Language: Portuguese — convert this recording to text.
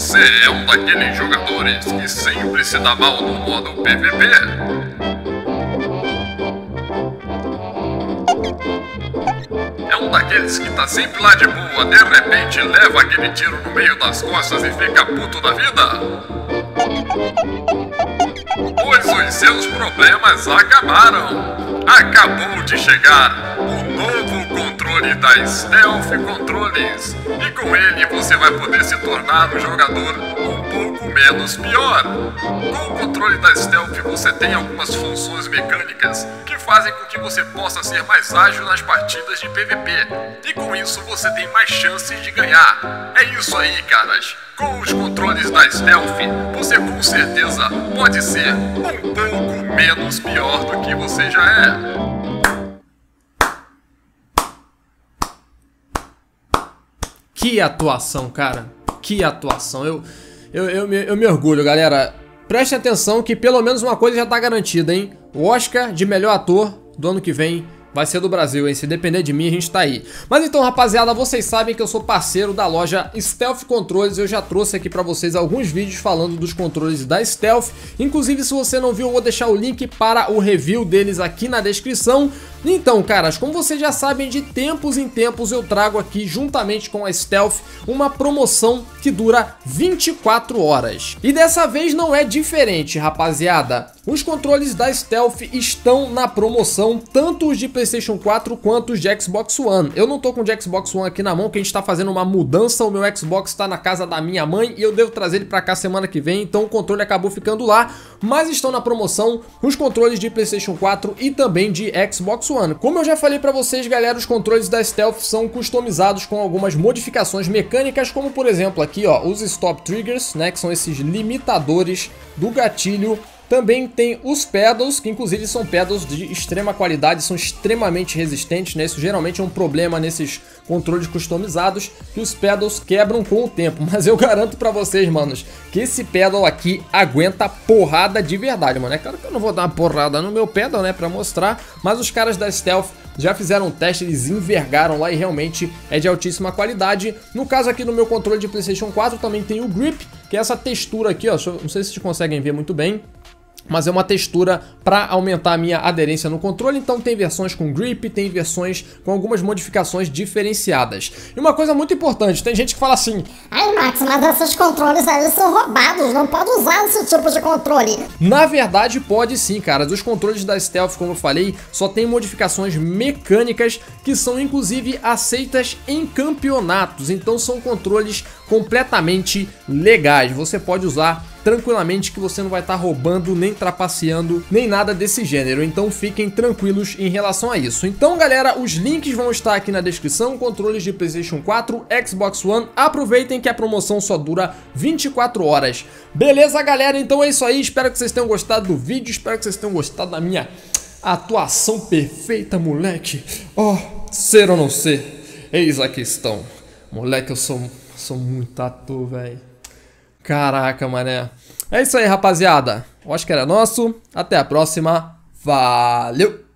Você é um daqueles jogadores que sempre se dá mal no modo PVP? É um daqueles que tá sempre lá de boa, de repente leva aquele tiro no meio das costas e fica puto da vida? Pois os seus problemas acabaram! Acabou de chegar o novo controle da Stealth Controles, e com ele você vai poder se tornar um jogador um pouco menos pior. Com o controle da Stealth você tem algumas funções mecânicas que fazem com que você possa ser mais ágil nas partidas de PVP, e com isso você tem mais chances de ganhar. É isso aí, caras! Com os controles da Stealth, você com certeza pode ser um pouco menos pior do que você já é. Que atuação, cara. Que atuação. Eu me orgulho, galera. Prestem atenção que pelo menos uma coisa já tá garantida, hein? O Oscar de melhor ator do ano que vem vai ser do Brasil, hein? Se depender de mim, a gente tá aí. Mas então, rapaziada, vocês sabem que eu sou parceiro da loja Stealth Controles. Eu já trouxe aqui pra vocês alguns vídeos falando dos controles da Stealth. Inclusive, se você não viu, eu vou deixar o link para o review deles aqui na descrição. Então, caras, como vocês já sabem, de tempos em tempos eu trago aqui, juntamente com a Stealth, uma promoção que dura 24 horas. E dessa vez não é diferente, rapaziada. Os controles da Stealth estão na promoção, tanto os de PlayStation 4 quanto os de Xbox One. Eu não tô com o de Xbox One aqui na mão, que a gente tá fazendo uma mudança, o meu Xbox tá na casa da minha mãe e eu devo trazer ele pra cá semana que vem, então o controle acabou ficando lá, mas estão na promoção os controles de PlayStation 4 e também de Xbox One. Como eu já falei pra vocês, galera, os controles da Stealth são customizados com algumas modificações mecânicas, como por exemplo aqui, ó, os Stop Triggers, né, que são esses limitadores do gatilho. Também tem os pedals, que inclusive são pedals de extrema qualidade, são extremamente resistentes, né? Isso geralmente é um problema nesses controles customizados, que os pedals quebram com o tempo. Mas eu garanto pra vocês, manos, que esse pedal aqui aguenta porrada de verdade, mano. É claro que eu não vou dar uma porrada no meu pedal, né, pra mostrar, mas os caras da Stealth já fizeram um teste, eles envergaram lá e realmente é de altíssima qualidade. No caso aqui no meu controle de PlayStation 4 também tem o grip, que é essa textura aqui, ó, não sei se vocês conseguem ver muito bem, mas é uma textura para aumentar a minha aderência no controle. Então tem versões com grip, tem versões com algumas modificações diferenciadas. E uma coisa muito importante, tem gente que fala assim: ai, Max, mas esses controles aí são roubados, não pode usar esse tipo de controle. Na verdade pode sim, cara. Os controles da Stealth, como eu falei, só tem modificações mecânicas que são inclusive aceitas em campeonatos. Então são controles completamente legais, você pode usar tranquilamente que você não vai estar roubando, nem trapaceando, nem nada desse gênero. Então fiquem tranquilos em relação a isso. Então, galera, os links vão estar aqui na descrição, controles de PlayStation 4, Xbox One. Aproveitem que a promoção só dura 24 horas. Beleza, galera? Então é isso aí. Espero que vocês tenham gostado do vídeo, espero que vocês tenham gostado da minha atuação perfeita, moleque. Oh, ser ou não ser, eis a questão. Moleque, eu sou muito ator, velho. Caraca, mané. É isso aí, rapaziada. O Oscar era nosso. Até a próxima. Valeu!